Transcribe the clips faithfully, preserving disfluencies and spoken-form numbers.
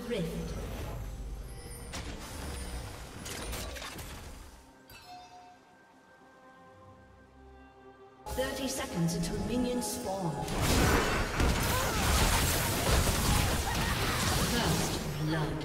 Summoner's Rift. Thirty seconds until minions spawn. First blood.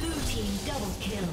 Blue team double kill.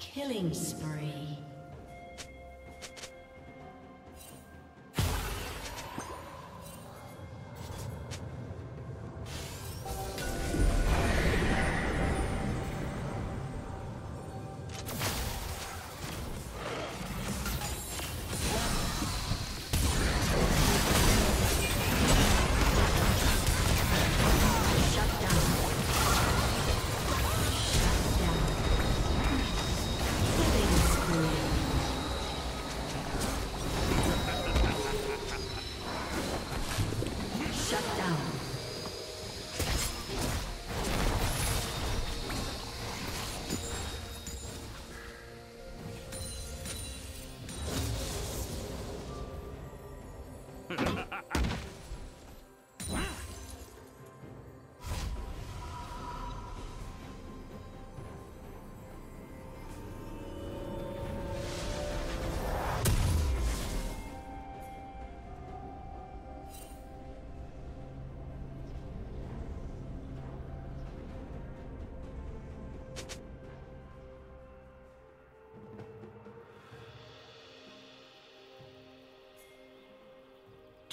Killing spree.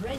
Red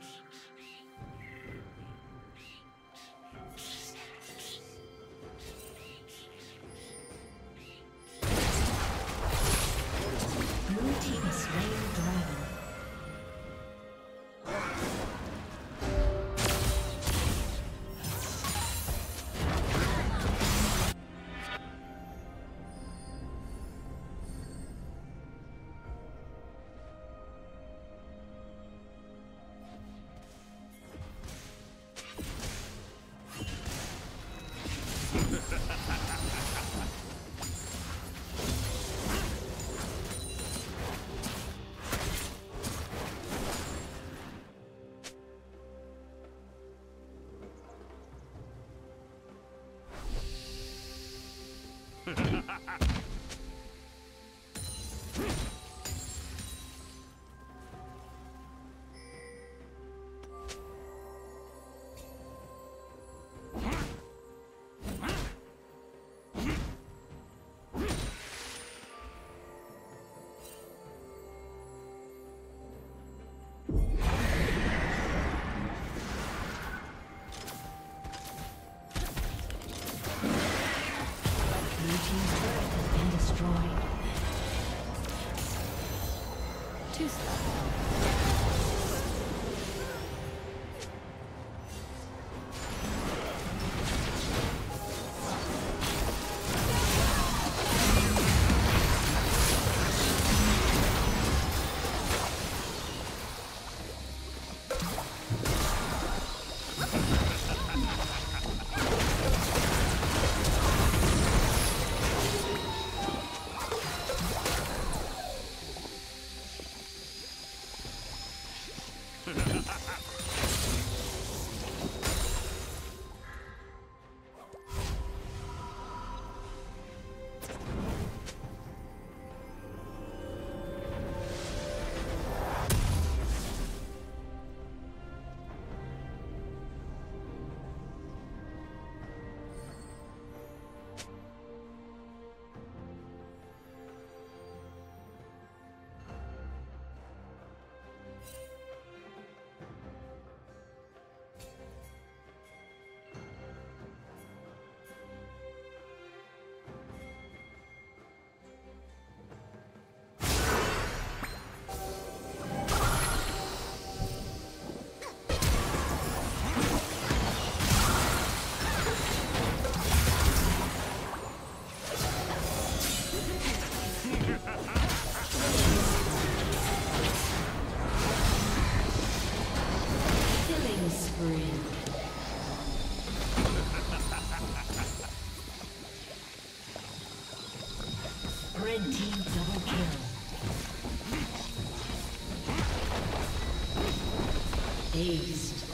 Aced.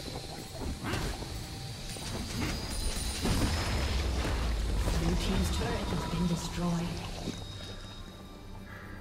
Blue team's turret has been destroyed.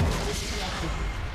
has disconnected.